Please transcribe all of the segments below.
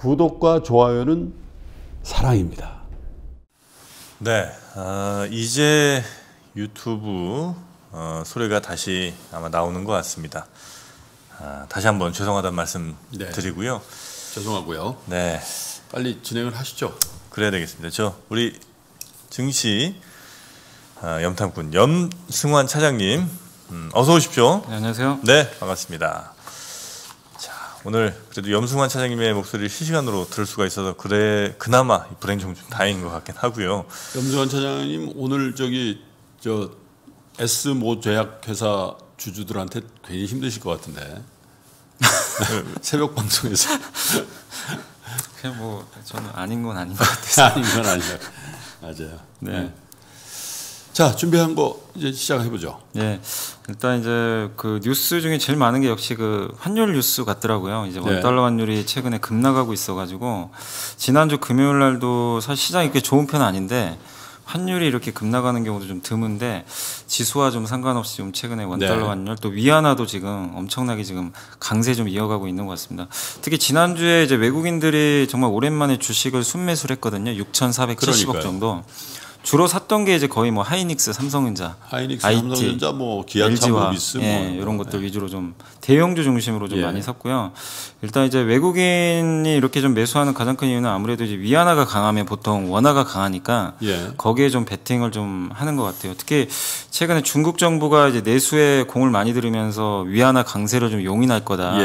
구독과 좋아요는 사랑입니다. 네, 이제 유튜브 소리가 다시 아마 나오는 것 같습니다. 다시 한번 죄송하다는 말씀 드리고요. 죄송하고요. 네, 빨리 진행을 하시죠. 그래야 되겠습니다. 저 우리 증시 염탐꾼 염승환 차장님 어서 오십시오. 네, 안녕하세요. 네, 반갑습니다. 자, 오늘 그래도 염승환 차장님의 목소리를 실시간으로 들을 수가 있어서 그나마 불행 중 다행인 것 같긴 하고요. 염승환 차장님 오늘 저 S 모 제약회사 주주들한테 괜히 힘드실 것 같은데. 새벽 방송에서. 그냥 뭐 저는 아닌 건 아닌 것 같아서. 아닌 건 아니에요. 맞아요. 네. 자, 준비한 거 이제 시작해 보죠. 네. 일단 이제 그 뉴스 중에 제일 많은 게 역시 그 환율 뉴스 같더라고요. 이제 원달러 환율이 최근에 급락하고 있어가지고 지난주 금요일 날도 사실 시장이 꽤 좋은 편은 아닌데. 환율이 이렇게 급락하는 경우도 좀 드문데 지수와 좀 상관없이 좀 최근에 원달러 환율 또 위안화도 지금 엄청나게 지금 강세 좀 이어가고 있는 것 같습니다. 특히 지난주에 이제 외국인들이 정말 오랜만에 주식을 순매수를 했거든요. 6,470억 그러니까요. 정도. 주로 샀던 게 이제 거의 뭐 하이닉스, 삼성전자, IT, 삼성전자, 뭐 기아, LG화학, 예, 이런 것들 위주로 좀 대형주 중심으로 좀 많이 샀고요. 일단 이제 외국인이 이렇게 좀 매수하는 가장 큰 이유는 아무래도 이제 위안화가 강하면 보통 원화가 강하니까 거기에 좀 베팅을 좀 하는 것 같아요. 특히 최근에 중국 정부가 이제 내수에 공을 많이 들이면서 위안화 강세를 좀 용인할 거다.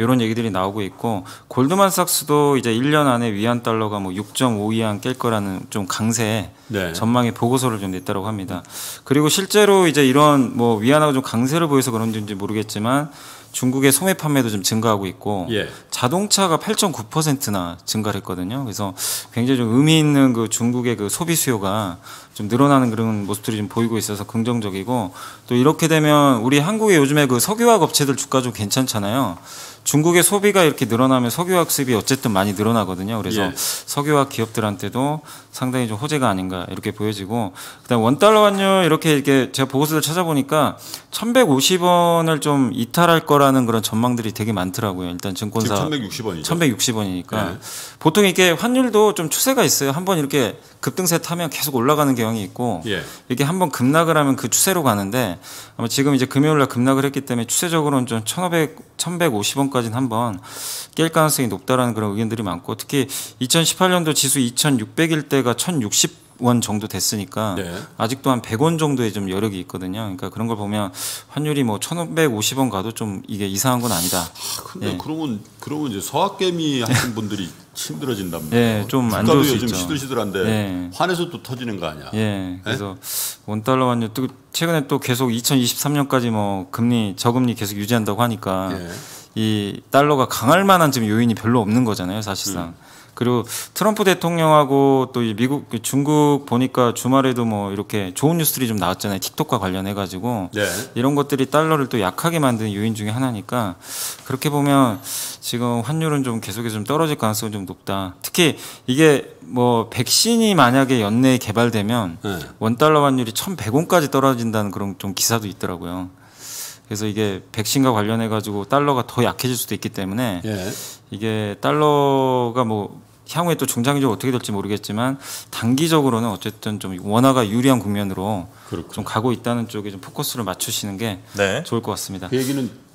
이런 얘기들이 나오고 있고 골드만삭스도 이제 1년 안에 위안 달러가 뭐 6.5 이상 깰 거라는 좀 강세 전망의 보고서를 좀 냈다고 합니다. 그리고 실제로 이제 이런 뭐 위안화가 좀 강세를 보여서 그런지 모르겠지만 중국의 소매 판매도 좀 증가하고 있고 자동차가 8.9%나 증가를 했거든요. 그래서 굉장히 좀 의미 있는 그 중국의 그 소비 수요가 좀 늘어나는 그런 모습들이 좀 보이고 있어서 긍정적이고 또 이렇게 되면 우리 한국의 요즘에 그 석유화학 업체들 주가 좀 괜찮잖아요. 중국의 소비가 이렇게 늘어나면 석유화학 수입이 어쨌든 많이 늘어나거든요. 그래서 석유화학 기업들한테도 상당히 좀 호재가 아닌가 이렇게 보여지고 그다음 원달러 환율 이렇게 제가 보고서를 찾아보니까 1,150원을 좀 이탈할 거라는 그런 전망들이 되게 많더라고요. 일단 증권사 지금 1,160원이죠. 1,160원이니까 보통 이게 환율도 좀 추세가 있어요. 한번 이렇게 급등세 타면 계속 올라가는 경향이 있고 이렇게 한번 급락을 하면 그 추세로 가는데 아마 지금 이제 금요일 날 급락을 했기 때문에 추세적으로는 좀 1,150원까지는 한번 깰 가능성이 높다라는 그런 의견들이 많고 특히 2018년도 지수 2,600일 때가 1,060원 정도 됐으니까 아직도 한 100원 정도의 좀 여력이 있거든요. 그러니까 그런 걸 보면 환율이 뭐 1,550원 가도 좀 이게 이상한 건 아니다. 아, 근데 그러면 이제 서학개미 하신 분들이 힘들어진답니다. 예, 좀 안 좋을 수 있죠. 지금 시들시들한데 환에서 또 터지는 거 아니야? 예, 그래서 원달러 환율 또 최근에 또 계속 2023년까지 뭐 저금리 계속 유지한다고 하니까 이 달러가 강할 만한 지금 요인이 별로 없는 거잖아요, 사실상. 그리고 트럼프 대통령하고 또 이 중국 보니까 주말에도 뭐 이렇게 좋은 뉴스들이 좀 나왔잖아요. 틱톡과 관련해가지고 이런 것들이 달러를 또 약하게 만드는 요인 중에 하나니까 그렇게 보면 지금 환율은 좀 계속해서 좀 떨어질 가능성이 좀 높다. 특히 이게 뭐 백신이 만약에 연내에 개발되면 원달러 환율이 1,100원까지 떨어진다는 그런 좀 기사도 있더라고요. 그래서 이게 백신과 관련해가지고 달러가 더 약해질 수도 있기 때문에 이게 달러가 뭐 향후에 또 중장기적으로 어떻게 될지 모르겠지만 단기적으로는 어쨌든 좀 원화가 유리한 국면으로 좀 가고 있다는 쪽에 좀 포커스를 맞추시는 게 좋을 것 같습니다. 그 얘기는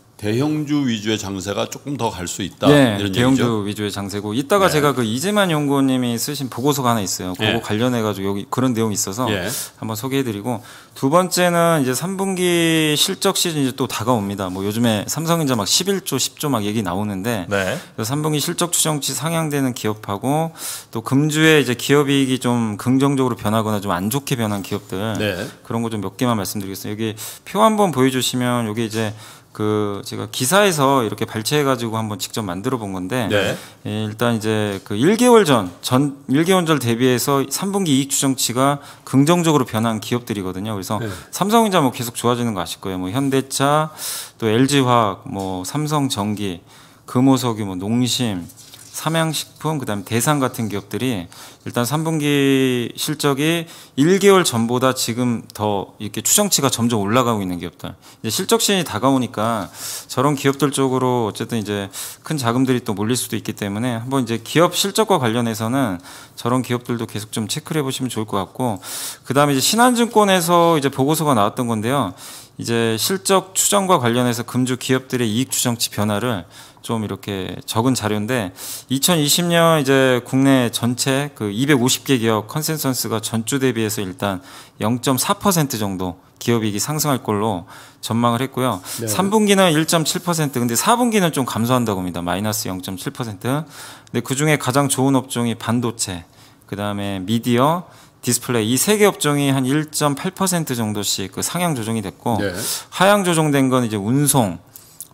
대형주 위주의 장세가 조금 더 갈 수 있다. 네, 이런 대형주 얘기죠? 위주의 장세고 이따가 제가 그 이재만 연구원님이 쓰신 보고서가 하나 있어요. 그거 관련해가지고 여기 그런 내용이 있어서 한번 소개해드리고 두 번째는 이제 3분기 실적 시즌이 또 다가옵니다. 뭐 요즘에 삼성전자 막 11조, 10조 막 얘기 나오는데 3분기 실적 추정치 상향되는 기업하고 또 금주에 이제 기업이익이 좀 긍정적으로 변하거나 좀 안 좋게 변한 기업들 그런 거 좀 몇 개만 말씀드리겠습니다. 여기 표 한번 보여주시면 여기 이제 그 제가 기사에서 이렇게 발췌해가지고 한번 직접 만들어 본 건데 일단 이제 그 1개월 전 1개월 전 대비해서 3분기 이익 추정치가 긍정적으로 변한 기업들이거든요. 그래서 삼성전자 뭐 계속 좋아지는 거 아실 거예요. 뭐 현대차, 또 LG화학, 뭐 삼성전기, 금호석유, 뭐 농심, 삼양식품, 그 다음에 대상 같은 기업들이 일단 3분기 실적이 1개월 전보다 지금 더 이렇게 추정치가 점점 올라가고 있는 기업들. 이제 실적 시즌이 다가오니까 저런 기업들 쪽으로 어쨌든 이제 큰 자금들이 또 몰릴 수도 있기 때문에 한번 이제 기업 실적과 관련해서는 저런 기업들도 계속 좀 체크를 해보시면 좋을 것 같고, 그 다음에 이제 신한증권에서 이제 보고서가 나왔던 건데요. 이제 실적 추정과 관련해서 금주 기업들의 이익 추정치 변화를 좀 이렇게 적은 자료인데, 2020년 이제 국내 전체 그 250개 기업 컨센서스가 전주 대비해서 일단 0.4% 정도 기업이익이 상승할 걸로 전망을 했고요. 네. 3분기는 1.7%, 근데 4분기는 좀 감소한다고 합니다. 마이너스 0.7%. 근데 그중에 가장 좋은 업종이 반도체, 그 다음에 미디어, 디스플레이, 이 세 개 업종이 한 1.8% 정도씩 그 상향 조정이 됐고, 네. 하향 조정된 건 이제 운송,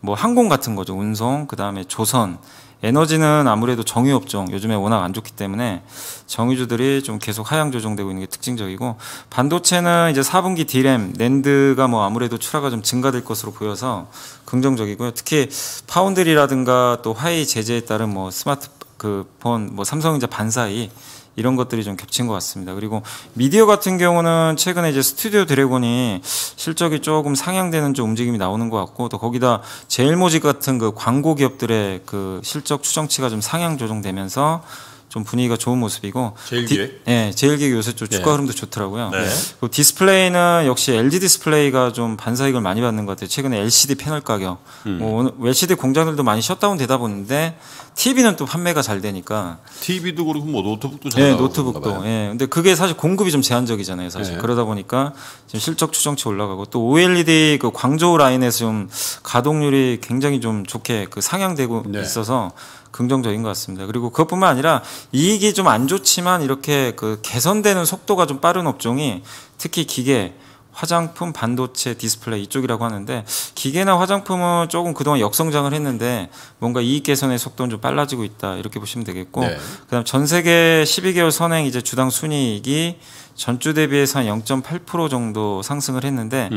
뭐 항공 같은 거죠. 운송, 그 다음에 조선, 에너지는 아무래도 정유 업종, 요즘에 워낙 안 좋기 때문에 정유주들이 좀 계속 하향 조정되고 있는 게 특징적이고, 반도체는 이제 4분기 디램, 낸드가 뭐 아무래도 출하가 좀 증가될 것으로 보여서 긍정적이고요. 특히 파운드리라든가 또 화웨이 제재에 따른 뭐 스마트폰, 뭐 삼성전자 반사이, 이런 것들이 좀 겹친 것 같습니다. 그리고 미디어 같은 경우는 최근에 이제 스튜디오 드래곤이 실적이 조금 상향되는 좀 움직임이 나오는 것 같고, 또 거기다 제일모직 같은 그 광고 기업들의 그 실적 추정치가 좀 상향 조정되면서 좀 분위기가 좋은 모습이고, 제일기획? 네, 제일기획 요새 좀 주가 흐름도 좋더라고요. 네. 그리고 디스플레이는 역시 LG 디스플레이가 좀 반사익을 많이 받는 것 같아요. 최근에 LCD 패널 가격, 뭐 LCD 공장들도 많이 셧다운 되다 보는데 TV는 또 판매가 잘 되니까. TV도 그렇고 뭐 노트북도 잘 나오고. 네, 노트북도. 예. 근데 그게 사실 공급이 좀 제한적이잖아요, 사실. 네. 그러다 보니까 지금 실적 추정치 올라가고, 또 OLED 그 광저우 라인에서 좀 가동률이 굉장히 좀 좋게 그 상향되고 네. 있어서 긍정적인 것 같습니다. 그리고 그것뿐만 아니라 이익이 좀 안 좋지만 이렇게 그 개선되는 속도가 좀 빠른 업종이 특히 기계, 화장품, 반도체, 디스플레이 이쪽이라고 하는데, 기계나 화장품은 조금 그동안 역성장을 했는데 뭔가 이익 개선의 속도는 좀 빨라지고 있다, 이렇게 보시면 되겠고, 네. 그다음 전 세계 12개월 선행 이제 주당 순이익이 전주 대비해서 한 0.8% 정도 상승을 했는데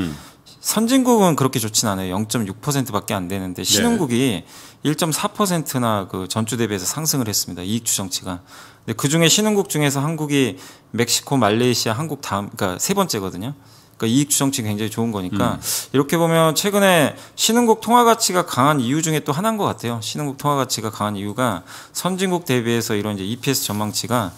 선진국은 그렇게 좋진 않아요. 0.6%밖에 안 되는데 신흥국이 네. 1.4%나 그 전주 대비해서 상승을 했습니다. 이익 추정치가. 근데 그 중에 신흥국 중에서 한국이 멕시코, 말레이시아, 한국 다음, 그러니까 세 번째거든요. 그러니까 이익 추정치 굉장히 좋은 거니까 이렇게 보면 최근에 신흥국 통화 가치가 강한 이유 중에 또 하나인 것 같아요. 신흥국 통화 가치가 강한 이유가 선진국 대비해서 이런 이제 EPS 전망치가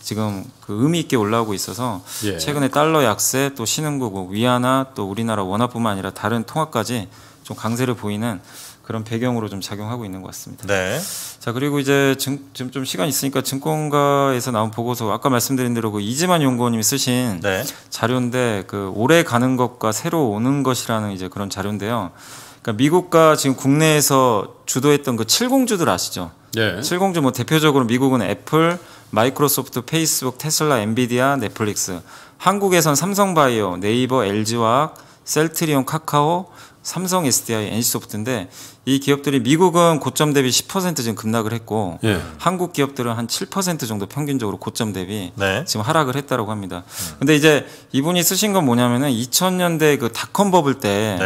지금 그 의미 있게 올라오고 있어서 예. 최근에 달러 약세, 또 신흥국, 위안화, 또 우리나라 원화뿐만 아니라 다른 통화까지 좀 강세를 보이는 그런 배경으로 좀 작용하고 있는 것 같습니다. 네. 자, 그리고 이제 지금 좀 시간 있으니까 증권가에서 나온 보고서, 아까 말씀드린 대로 그 이지만 연구원님이 쓰신 네. 자료인데, 그 오래 가는 것과 새로 오는 것이라는 이제 그런 자료인데요. 그러니까 미국과 지금 국내에서 주도했던 그 7공주들 아시죠? 네. 7공주 뭐 대표적으로 미국은 애플, 마이크로소프트, 페이스북, 테슬라, 엔비디아, 넷플릭스. 한국에선 삼성바이오, 네이버, LG화학, 셀트리온, 카카오, 삼성SDI, NC소프트인데, 이 기업들이 미국은 고점 대비 10% 지금 급락을 했고 예. 한국 기업들은 한 7% 정도 평균적으로 고점 대비 네. 지금 하락을 했다라고 합니다. 근데 이제 이분이 쓰신 건 뭐냐면은 2000년대 그 닷컴 버블 때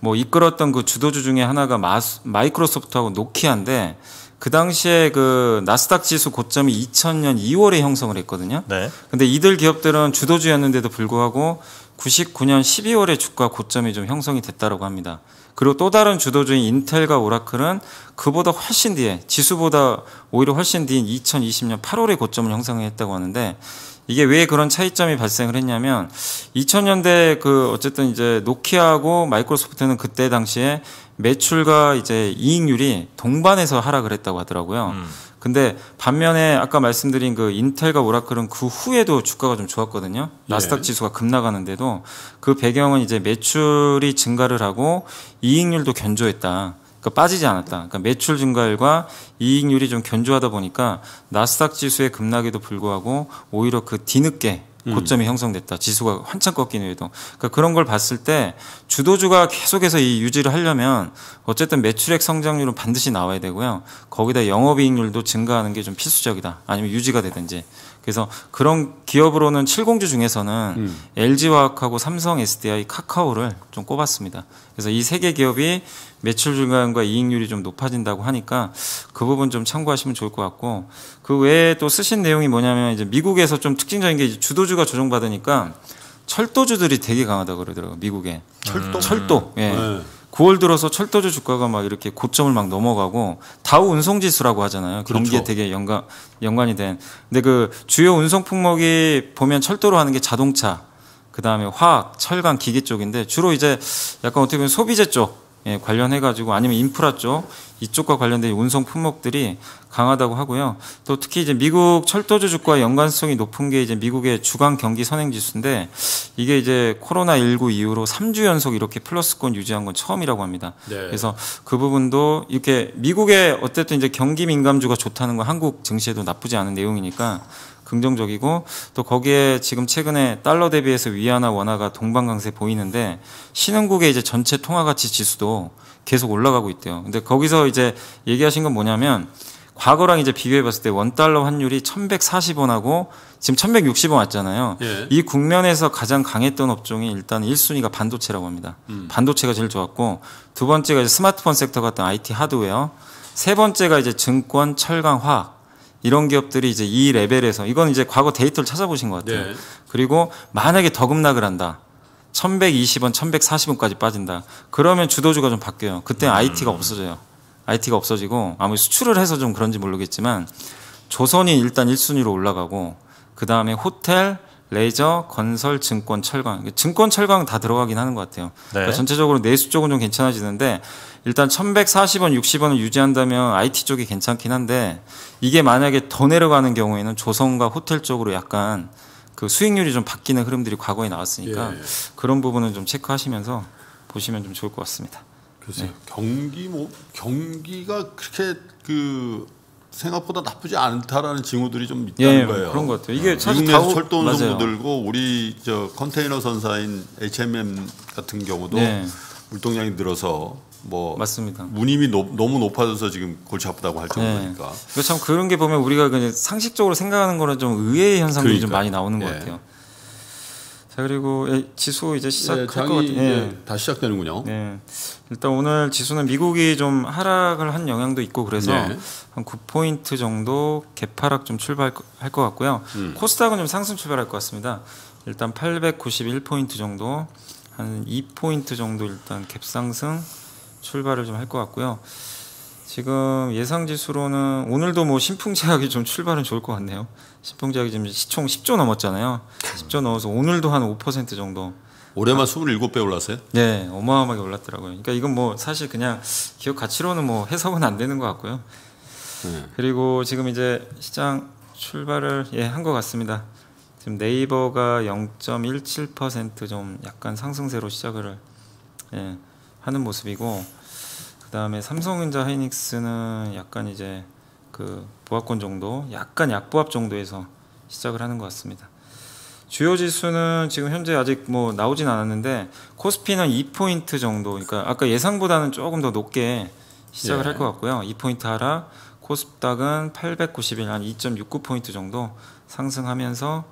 뭐 네. 이끌었던 그 주도주 중에 하나가 마이크로소프트하고 노키아인데, 그 당시에 그 나스닥 지수 고점이 2000년 2월에 형성을 했거든요. 네. 근데 이들 기업들은 주도주였는데도 불구하고 99년 12월에 주가 고점이 좀 형성이 됐다라고 합니다. 그리고 또 다른 주도주인 인텔과 오라클은 그보다 훨씬 뒤에, 지수보다 오히려 훨씬 뒤인 2020년 8월에 고점을 형성했다고 하는데, 이게 왜 그런 차이점이 발생을 했냐면 2000년대 그 어쨌든 이제 노키아하고 마이크로소프트는 그때 당시에 매출과 이제 이익률이 동반해서 하락을 했다고 하더라고요. 근데 반면에 아까 말씀드린 그 인텔과 오라클은 그 후에도 주가가 좀 좋았거든요. 나스닥 지수가 급락하는데도. 그 배경은 이제 매출이 증가를 하고 이익률도 견조했다. 그러니까 빠지지 않았다. 그러니까 매출 증가율과 이익률이 좀 견조하다 보니까 나스닥 지수의 급락에도 불구하고 오히려 그 뒤늦게 고점이 형성됐다. 지수가 한참 꺾인 후에도. 그러니까 그런 걸 봤을 때 주도주가 계속해서 이 유지를 하려면 어쨌든 매출액 성장률은 반드시 나와야 되고요. 거기다 영업이익률도 증가하는 게 좀 필수적이다. 아니면 유지가 되든지. 그래서 그런 기업으로는 7공주 중에서는 LG화학하고 삼성SDI, 카카오를 좀 꼽았습니다. 그래서 이 세 개 기업이 매출 증가율과 이익률이 좀 높아진다고 하니까 그 부분 좀 참고하시면 좋을 것 같고, 그 외에 또 쓰신 내용이 뭐냐면 이제 미국에서 좀 특징적인 게 주도주가 조정받으니까 철도주들이 되게 강하다고 그러더라고요, 미국에. 철도. 예. 9월 들어서 철도주 주가가 막 이렇게 고점을 막 넘어가고, 다우 운송지수라고 하잖아요. 그런 게 되게 연관이 된. 근데 그 주요 운송 품목이 보면 철도로 하는 게 자동차, 그 다음에 화학, 철강, 기계 쪽인데, 주로 이제 약간 어떻게 보면 소비재 쪽, 예, 관련해가지고 아니면 인프라 쪽, 이쪽과 관련된 운송 품목들이 강하다고 하고요. 또 특히 이제 미국 철도주 주가와 연관성이 높은 게 이제 미국의 주간 경기 선행지수인데, 이게 이제 코로나19 이후로 3주 연속 이렇게 플러스권 유지한 건 처음이라고 합니다. 네. 그래서 그 부분도 이렇게 미국의 어쨌든 이제 경기 민감주가 좋다는 건 한국 증시에도 나쁘지 않은 내용이니까 긍정적이고, 또 거기에 지금 최근에 달러 대비해서 위안화 원화가 동반 강세 보이는데, 신흥국의 이제 전체 통화 가치 지수도 계속 올라가고 있대요. 근데 거기서 이제 얘기하신 건 뭐냐면, 과거랑 이제 비교해 봤을 때 원달러 환율이 1140원하고 지금 1160원 왔잖아요. 예. 이 국면에서 가장 강했던 업종이 일단 1순위가 반도체라고 합니다. 반도체가 제일 좋았고, 두 번째가 이제 스마트폰 섹터 같은 IT 하드웨어, 세 번째가 이제 증권, 철강, 화학, 이런 기업들이 이제 이 레벨에서, 이건 이제 과거 데이터를 찾아보신 것 같아요. 네. 그리고 만약에 더 급락을 한다, 1120원, 1140원까지 빠진다, 그러면 주도주가 좀 바뀌어요. 그때 IT가 없어져요. IT가 없어지고, 아무리 수출을 해서 좀 그런지 모르겠지만 조선이 일단 1순위로 올라가고, 그 다음에 호텔, 레이저, 건설, 증권, 철강. 증권, 철강 다 들어가긴 하는 것 같아요. 네. 그러니까 전체적으로 내수 쪽은 좀 괜찮아지는데, 일단 1140원, 60원을 유지한다면 IT 쪽이 괜찮긴 한데, 이게 만약에 더 내려가는 경우에는 조선과 호텔 쪽으로 약간 그 수익률이 좀 바뀌는 흐름들이 과거에 나왔으니까, 예, 그런 부분은 좀 체크하시면서 보시면 좀 좋을 것 같습니다. 글쎄요. 네. 경기가 그렇게 생각보다 나쁘지 않다라는 징후들이 좀 있다는 거예요. 그런 것 같아요. 이게 사실 미국에서 철도 운송도 늘고, 우리 저 컨테이너 선사인 HMM 같은 경우도 물동량이 늘어서 뭐 맞습니다. 운임이 너무 높아져서 지금 골치 아프다고 할 정도니까. 네. 참 그런 게 보면 우리가 그냥 상식적으로 생각하는 거는 좀 의외의 현상들이 좀 많이 나오는 것 같아요. 자, 그리고 지수 이제 시작할 것 같아요. 다시 시작되는군요. 네. 일단 오늘 지수는 미국이 좀 하락을 한 영향도 있고, 그래서 한 9포인트 정도 갭하락 좀 출발할 것 같고요. 코스닥은 좀 상승 출발할 것 같습니다. 일단 891포인트 정도, 한 2포인트 정도 일단 갭상승 출발을 좀 할 것 같고요. 지금 예상지수로는 오늘도 뭐 신풍제약이 좀 출발은 좋을 것 같네요. 신풍제약이 지금 시총 10조 넘었잖아요. 10조 넘어서 오늘도 한 5% 정도. 올해만 27배 올랐어요? 네, 어마어마하게 올랐더라고요. 그러니까 이건 뭐 사실 그냥 기업 가치로는 뭐 해석은 안 되는 것 같고요. 그리고 지금 이제 시장 출발을 한 것 같습니다. 지금 네이버가 0.17% 좀 약간 상승세로 시작을 하는 모습이고, 그다음에 삼성전자, 하이닉스는 약간 이제 그 보합권 정도, 약간 약보합 정도에서 시작을 하는 것 같습니다. 주요 지수는 지금 현재 아직 뭐 나오진 않았는데, 코스피는 2포인트 정도, 그러니까 아까 예상보다는 조금 더 높게 시작을 할 것 같고요. 2포인트 하락, 코스닥은 891, 한 2.69포인트 정도 상승하면서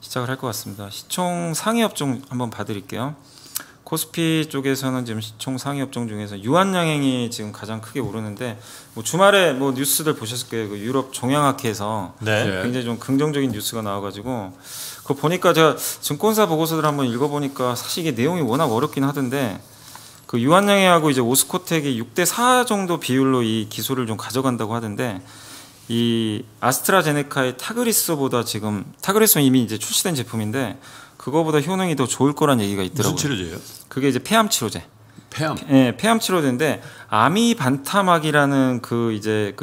시작을 할 것 같습니다. 시총 상위 업종 한번 봐드릴게요. 코스피 쪽에서는 지금 시총 상위 업종 중에서 유한양행이 지금 가장 크게 오르는데, 뭐 주말에 뭐 뉴스들 보셨을 거예요. 그 유럽 종양학회에서 굉장히 좀 긍정적인 뉴스가 나와가지고, 그거 보니까 제가 증권사 보고서들 한번 읽어보니까 사실 이게 내용이 워낙 어렵긴 하던데, 그 유한양행하고 이제 오스코텍이 6대4 정도 비율로 이 기술을 좀 가져간다고 하던데, 이 아스트라제네카의 타그리소보다 지금, 타그리소는 이미 이제 출시된 제품인데 그거보다 효능이 더 좋을 거란 얘기가 있더라고요. 무슨 치료제예요? 그게 이제 폐암 치료제. 폐암. 네, 폐암 치료제인데 아미반타막이라는 그 이제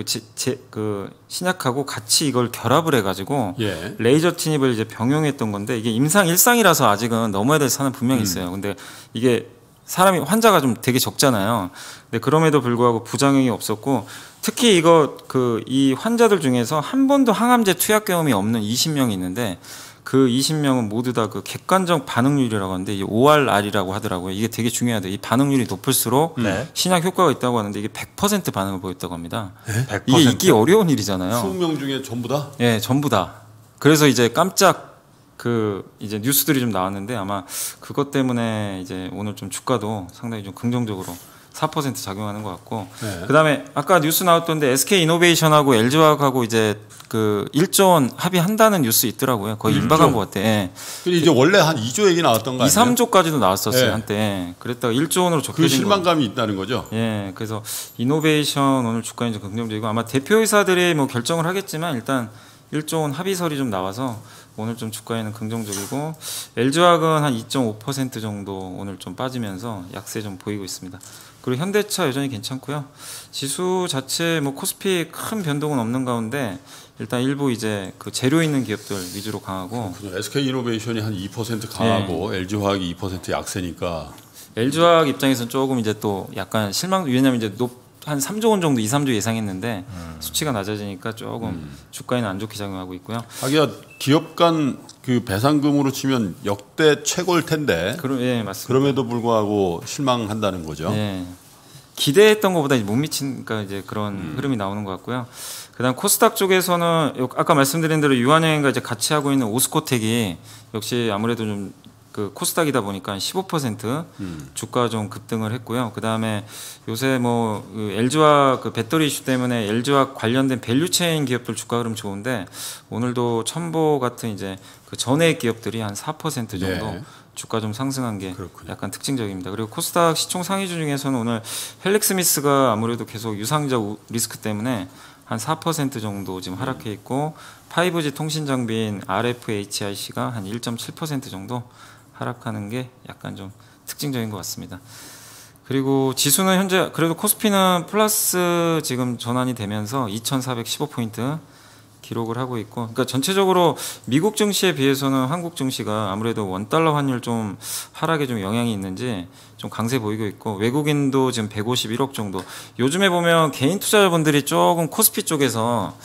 그 신약하고 같이 이걸 결합을 해가지고 레이저 틴입을 이제 병용했던 건데, 이게 임상 일상이라서 아직은 넘어야 될 산은 분명히 있어요. 근데 이게 사람이 환자가 좀 되게 적잖아요. 근데 그럼에도 불구하고 부작용이 없었고, 특히 이거 그 이 환자들 중에서 한 번도 항암제 투약 경험이 없는 20명이 있는데, 그 20명은 모두 다 그 객관적 반응률이라고 하는데, 이 ORR이라고 하더라고요. 이게 되게 중요하대요. 이 반응률이 높을수록 신약 효과가 있다고 하는데, 이게 100% 반응을 보였다고 합니다. 100%? 이게 있기 어려운 일이잖아요. 20명 중에 전부 다? 네, 전부 다. 그래서 이제 깜짝 그 이제 뉴스들이 좀 나왔는데 아마 그것 때문에 이제 오늘 좀 주가도 상당히 좀 긍정적으로 4% 작용하는 것 같고, 네. 그다음에 아까 뉴스 나왔던데 SK 이노베이션하고 LG화학하고 이제 그 1조 원 합의한다는 뉴스 있더라고요. 거의 임박한 것 같아. 예. 근데 이제 원래 한 2조 얘기 나왔던 거 아니에요? 2, 3조까지도 나왔었어요. 예. 한때. 그랬다가 1조 원으로 적혀진 그 실망감이 거. 있다는 거죠. 예. 그래서 이노베이션 오늘 주가는 이제 긍정적이고 아마 대표이사들이 뭐 결정을 하겠지만 일단 1조 원 합의설이 좀 나와서 오늘 좀 주가에는 긍정적이고, LG화학은 한 2.5% 정도 오늘 좀 빠지면서 약세 좀 보이고 있습니다. 그리고 현대차 여전히 괜찮고요. 지수 자체 뭐 코스피 큰 변동은 없는 가운데 일단 일부 이제 그 재료 있는 기업들 위주로 강하고. 그렇군요. SK 이노베이션이 한 2% 강하고, 네. LG화학이 2% 약세니까. LG화학 입장에서는 조금 이제 또 약간 실망. 왜냐면 이제 한 3조 원 정도 2, 3조 예상했는데 수치가 낮아지니까 조금 주가에는 안 좋게 작용하고 있고요. 하기야 기업 간 그 배상금으로 치면 역대 최고일 텐데. 예, 맞습니다. 그럼에도 불구하고 실망한다는 거죠. 예. 기대했던 것보다 못 미치니까 이제 그런 흐름이 나오는 것 같고요. 그다음 코스닥 쪽에서는 아까 말씀드린 대로 유한여행과 이제 같이 하고 있는 오스코텍이 역시 아무래도 좀 그 코스닥이다 보니까 15% 주가 좀 급등을 했고요. 그다음에 요새 뭐 그 LG화학 그 배터리 이슈 때문에 LG화학 관련된 밸류체인 기업들 주가 흐름 좋은데 오늘도 첨보 같은 이제 그 전해 기업들이 한 4% 정도, 네. 주가 좀 상승한 게 그렇군요. 약간 특징적입니다. 그리고 코스닥 시총 상위주 중에서는 오늘 헬릭스미스가 아무래도 계속 유상자 리스크 때문에 한 4% 정도 지금 하락해 있고, 5G 통신 장비인 RFHIC가 한 1.7% 정도 하락하는 게 약간 좀 특징적인 것 같습니다. 그리고 지수는 현재 그래도 코스피는 플러스 지금 전환이 되면서 2,415포인트 기록을 하고 있고, 그러니까 전체적으로 미국 증시에 비해서는 한국 증시가 아무래도 원달러 환율 좀 하락에 좀 영향이 있는지 좀 강세 보이고 있고, 외국인도 지금 151억 정도. 요즘에 보면 개인 투자자분들이 조금 코스피 쪽에서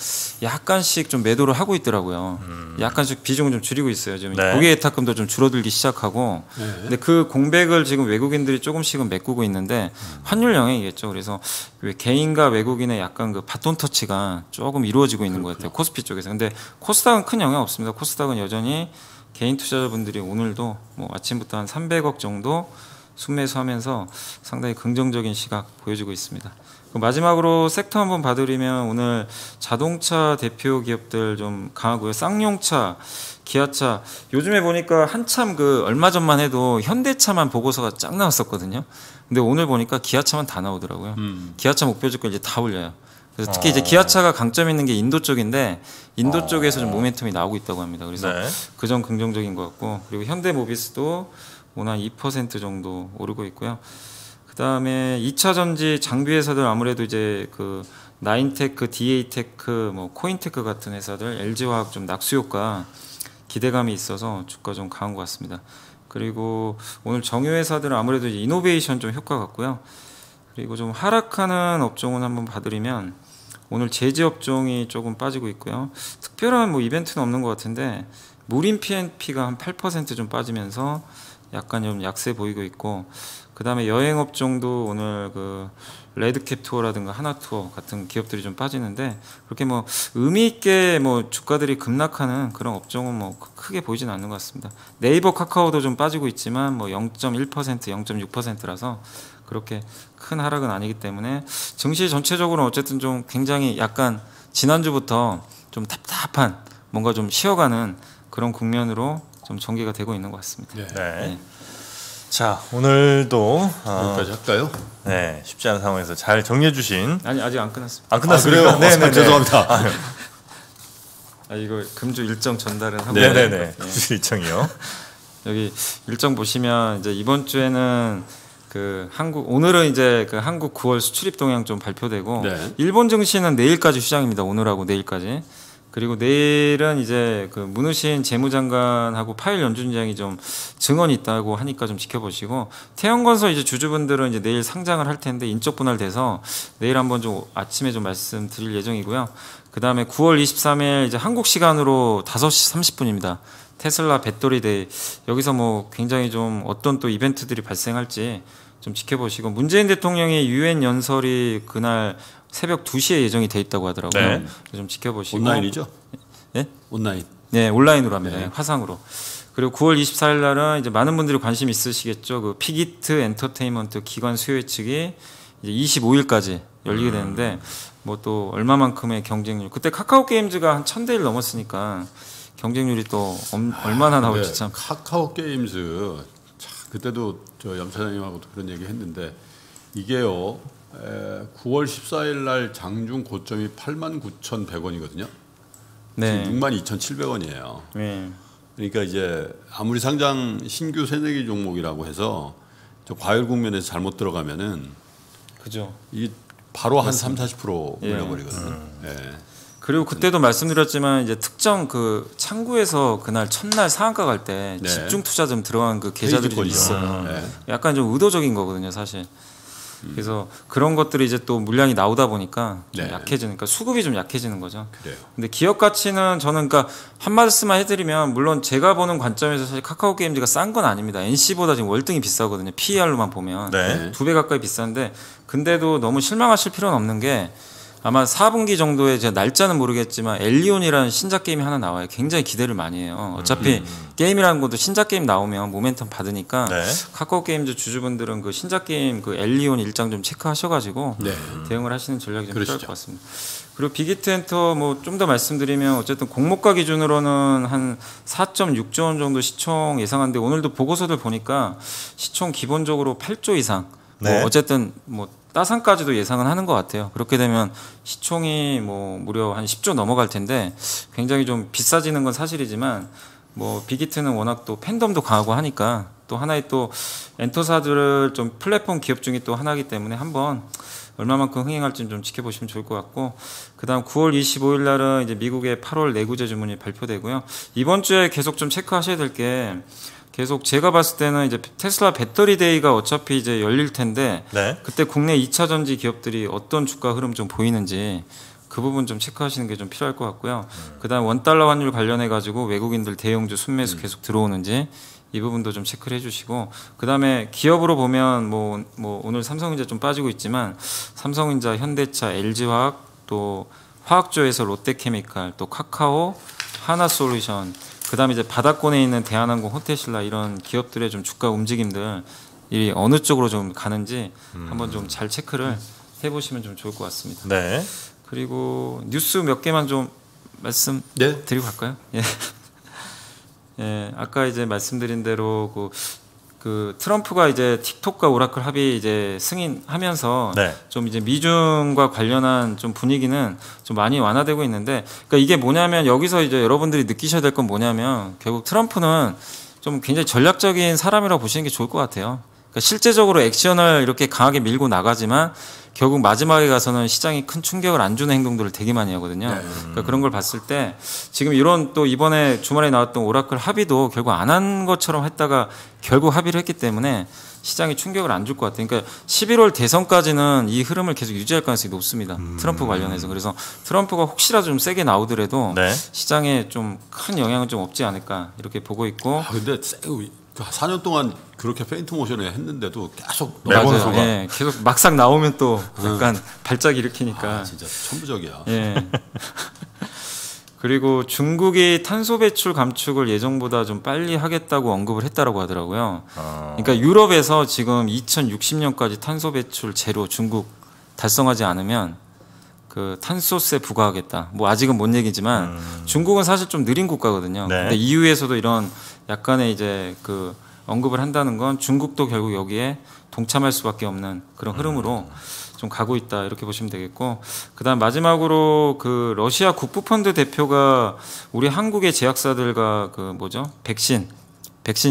약간씩 좀 매도를 하고 있더라고요. 약간씩 비중을 좀 줄이고 있어요. 지금 고객 예탁금도 좀 줄어들기 시작하고. 근데 그 공백을 지금 외국인들이 조금씩은 메꾸고 있는데 환율 영향이겠죠. 그래서 왜 개인과 외국인의 약간 그 바톤 터치가 조금 이루어지고 있는 것 같아요. 코스피 쪽에서. 근데 코스닥은 큰 영향 없습니다. 코스닥은 여전히 개인 투자자분들이 오늘도 뭐 아침부터 한 300억 정도 순매수하면서 상당히 긍정적인 시각 보여주고 있습니다. 마지막으로 섹터 한번 봐드리면 오늘 자동차 대표 기업들 좀 강하고요. 쌍용차, 기아차. 요즘에 보니까 한참 그 얼마 전만 해도 현대차만 보고서가 쫙 나왔었거든요. 근데 오늘 보니까 기아차만 다 나오더라고요. 기아차 목표 주가 이제 다 올려요. 그래서 특히 이제 기아차가 강점 있는 게 인도 쪽인데 인도 쪽에서 좀 모멘텀이 나오고 있다고 합니다. 그래서 네. 그 점 긍정적인 것 같고, 그리고 현대모비스도 오늘 한 2% 정도 오르고 있고요. 그 다음에 2차 전지 장비 회사들 아무래도 이제 그 나인테크, DA테크, 뭐 코인테크 같은 회사들, LG화학 좀 낙수효과 기대감이 있어서 주가 좀 강한 것 같습니다. 그리고 오늘 정유 회사들은 아무래도 이제 이노베이션 좀 효과 같고요. 그리고 좀 하락하는 업종은 한번 봐드리면 오늘 제지 업종이 조금 빠지고 있고요. 특별한 뭐 이벤트는 없는 것 같은데 무림 P&P가 한 8% 좀 빠지면서 약간 좀 약세 보이고 있고, 그 다음에 여행 업종도 오늘 그 레드캡 투어라든가 하나투어 같은 기업들이 좀 빠지는데 그렇게 뭐 의미 있게 뭐 주가들이 급락하는 그런 업종은 뭐 크게 보이진 않는 것 같습니다. 네이버, 카카오도 좀 빠지고 있지만 뭐 0.1%, 0.6%라서 그렇게 큰 하락은 아니기 때문에 증시 전체적으로는 어쨌든 좀 굉장히 약간 지난주부터 좀 답답한 뭔가 좀 쉬어가는 그런 국면으로 좀 전개가 되고 있는 것 같습니다. 네. 네. 자, 오늘도 여기까지 할까요? 네, 쉽지 않은 상황에서 잘 정리해 주신. 아니, 아직 안 끝났습니다. 안 끝났습니다. 아, 그래요? 네, 죄송합니다. 아, 이거 금주 일정 전달은 하고. 네. 금주 일정이요. 여기 일정 보시면 이제 이번 주에는 그 한국, 오늘은 이제 그 한국 9월 수출입 동향 좀 발표되고, 네. 일본 증시는 내일까지 휴장입니다. 오늘하고 내일까지. 그리고 내일은 이제 그 문우신 재무장관하고 파일 연준장이 좀 증언이 있다고 하니까 좀 지켜보시고, 태형건설 이제 주주분들은 이제 내일 상장을 할 텐데 인적 분할돼서 내일 한번 좀 아침에 좀 말씀드릴 예정이고요. 그 다음에 9월 23일 이제 한국 시간으로 5시 30분입니다. 테슬라 배터리 데이. 여기서 뭐 굉장히 좀 어떤 또 이벤트들이 발생할지 좀 지켜보시고, 문재인 대통령의 유엔 연설이 그날 새벽 2시에 예정이 돼 있다고 하더라고요. 네. 좀 지켜보시고. 온라인이죠? 예? 네? 온라인. 네, 온라인으로 합니다. 네. 화상으로. 그리고 9월 24일 날은 이제 많은 분들이 관심 있으시겠죠. 그 빅히트 엔터테인먼트 기관 수요 예측이 이제 25일까지 열리게 되는데 뭐 또 얼마만큼의 경쟁률. 그때 카카오게임즈가 한 1000대 1 넘었으니까 경쟁률이 또 얼마나 나올지 참. 카카오게임즈 그때도 저 염차장님하고도 그런 얘기 했는데 이게요. 9월 14일 날 장중 고점이 89,100원이거든요. 네. 지금 62,700원이에요. 네. 그러니까 이제 아무리 상장 신규 새내기 종목이라고 해서 저 과열 국면에서 잘못 들어가면은 그죠. 이 바로 한 30~40% 올려버리거든요. 예. 그리고 그때도 말씀드렸지만 이제 특정 그 창구에서 그날 첫날 상한가 갈 때 네. 집중 투자 좀 들어간 그 계좌들이 좀 있어요. 네. 약간 좀 의도적인 거거든요, 사실. 그래서 그런 것들이 이제 또 물량이 나오다 보니까 네. 약해지니까 수급이 좀 약해지는 거죠. 그래요. 근데 기업 가치는 저는 그러니까 한 말씀만 해드리면 물론 제가 보는 관점에서 사실 카카오 게임즈가 싼 건 아닙니다. NC보다 지금 월등히 비싸거든요. PER로만 보면 네. 2배 가까이 비싼데 근데도 너무 실망하실 필요는 없는 게 아마 4분기 정도에 제가 날짜는 모르겠지만 엘리온이라는 신작 게임이 하나 나와요. 굉장히 기대를 많이 해요. 어차피 게임이라는 것도 신작 게임 나오면 모멘텀 받으니까 네. 카카오 게임즈 주주분들은 그 신작 게임 그 엘리온 일정 좀 체크하셔가지고 네. 대응을 하시는 전략이 좀 필요할 것 같습니다. 그리고 빅히트 엔터 뭐 좀 더 말씀드리면 어쨌든 공모가 기준으로는 한 4.6조 원 정도 시총 예상하는데 오늘도 보고서들 보니까 시총 기본적으로 8조 이상. 네. 뭐 어쨌든 뭐 따상까지도 예상은 하는 것 같아요. 그렇게 되면 시총이 뭐 무려 한 10조 넘어갈 텐데 굉장히 좀 비싸지는 건 사실이지만 뭐 빅히트는 워낙 또 팬덤도 강하고 하니까 또 하나의 또 엔터사들을 좀 플랫폼 기업 중에 또 하나이기 때문에 한번 얼마만큼 흥행할지 좀 지켜보시면 좋을 것 같고 그다음 9월 25일 날은 이제 미국의 8월 내구재 주문이 발표되고요. 이번 주에 계속 좀 체크하셔야 될 게 계속 제가 봤을 때는 이제 테슬라 배터리 데이가 어차피 이제 열릴 텐데 네. 그때 국내 2차 전지 기업들이 어떤 주가 흐름 좀 보이는지 그 부분 좀 체크하시는 게 좀 필요할 것 같고요. 그다음 원달러 환율 관련해 가지고 외국인들 대형주 순매수 계속 들어오는지 이 부분도 좀 체크를 해주시고 그다음에 기업으로 보면 뭐 오늘 삼성전자 좀 빠지고 있지만 삼성전자, 현대차, LG화학 또 화학조에서 롯데케미칼 또 카카오, 하나솔루션 그다음에 이제 바닥권에 있는 대한항공, 호텔신라 이런 기업들의 좀 주가 움직임들이 어느 쪽으로 좀 가는지 한번 좀 잘 체크를 해보시면 좀 좋을 것 같습니다. 네. 그리고 뉴스 몇 개만 좀 말씀 네. 드리고 갈까요? 예. 예. 아까 이제 말씀드린 대로 그 트럼프가 이제 틱톡과 오라클 합의 이제 승인하면서 네. 좀 이제 미중과 관련한 좀 분위기는 좀 많이 완화되고 있는데 그러니까 이게 뭐냐면 여기서 이제 여러분들이 느끼셔야 될 건 뭐냐면 결국 트럼프는 좀 굉장히 전략적인 사람이라고 보시는 게 좋을 것 같아요. 그러니까 실제적으로 액션을 이렇게 강하게 밀고 나가지만 결국 마지막에 가서는 시장이 큰 충격을 안 주는 행동들을 되게 많이 하거든요. 네. 그러니까 그런 걸 봤을 때 지금 이런 또 이번에 주말에 나왔던 오라클 합의도 결국 안 한 것처럼 했다가 결국 합의를 했기 때문에 시장이 충격을 안 줄 것 같아요. 그러니까 11월 대선까지는 이 흐름을 계속 유지할 가능성이 높습니다. 트럼프 관련해서. 그래서 트럼프가 혹시라도 좀 세게 나오더라도 네. 시장에 좀 큰 영향은 좀 없지 않을까 이렇게 보고 있고. 아, 근데 4년 동안 그렇게 페인트 모션을 했는데도 계속 맞아요. 예, 계속 막상 나오면 또 약간 발작 일으키니까 아, 진짜 천부적이야. 예. 그리고 중국이 탄소 배출 감축을 예정보다 좀 빨리 하겠다고 언급을 했다라고 하더라고요. 아. 그러니까 유럽에서 지금 2060년까지 탄소 배출 제로 중국 달성하지 않으면 그 탄소세 부과하겠다. 뭐 아직은 뭔 얘기지만 중국은 사실 좀 느린 국가거든요. 네. 근데 EU에서도 이런 약간의 이제 그 언급을 한다는 건 중국도 결국 여기에 동참할 수밖에 없는 그런 흐름으로 좀 가고 있다 이렇게 보시면 되겠고 그다음 마지막으로 그 러시아 국부펀드 대표가 우리 한국의 제약사들과 그 뭐죠 백신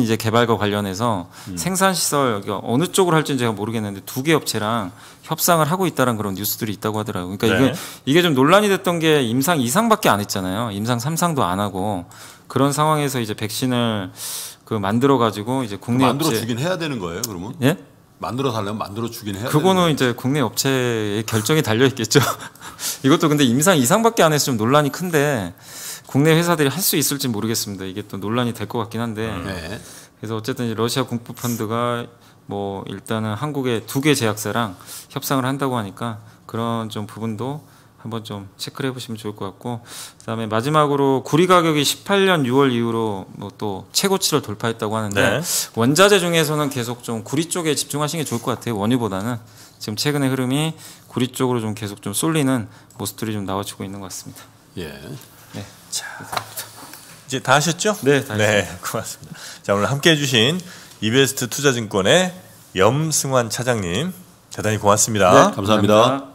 이제 개발과 관련해서 생산시설 어느 쪽으로 할지는 제가 모르겠는데 두 개 업체랑 협상을 하고 있다는 그런 뉴스들이 있다고 하더라고요. 그러니까 네. 이게 좀 논란이 됐던 게 임상 2상밖에 안 했잖아요. 임상 3상도 안 하고 그런 상황에서 이제 백신을 그 만들어 가지고 이제 국내 만들어 업체 주긴 해야 되는 거예요, 그러면? 예? 만들어 달라면 만들어 주긴 해야 그거는 되는 이제 국내 업체의 결정이 달려 있겠죠. 이것도 근데 임상 2상밖에 안 해서 좀 논란이 큰데 국내 회사들이 할 수 있을지 모르겠습니다. 이게 또 논란이 될 것 같긴 한데 네. 그래서 어쨌든 러시아 공포펀드가 뭐 일단은 한국의 2개 제약사랑 협상을 한다고 하니까 그런 좀 부분도 한번 좀 체크를 해보시면 좋을 것 같고, 그다음에 마지막으로 구리 가격이 18년 6월 이후로 뭐 또 최고치를 돌파했다고 하는데 네. 원자재 중에서는 계속 좀 구리 쪽에 집중하시는 게 좋을 것 같아요. 원유보다는 지금 최근의 흐름이 구리 쪽으로 좀 계속 좀 쏠리는 모습들이 좀 나와주고 있는 것 같습니다. 예. 네. 자, 이제 다 하셨죠? 네, 다 했습니다. 네, 고맙습니다. 자, 오늘 함께해 주신 이베스트 투자증권의 염승환 차장님 대단히 고맙습니다. 네, 감사합니다.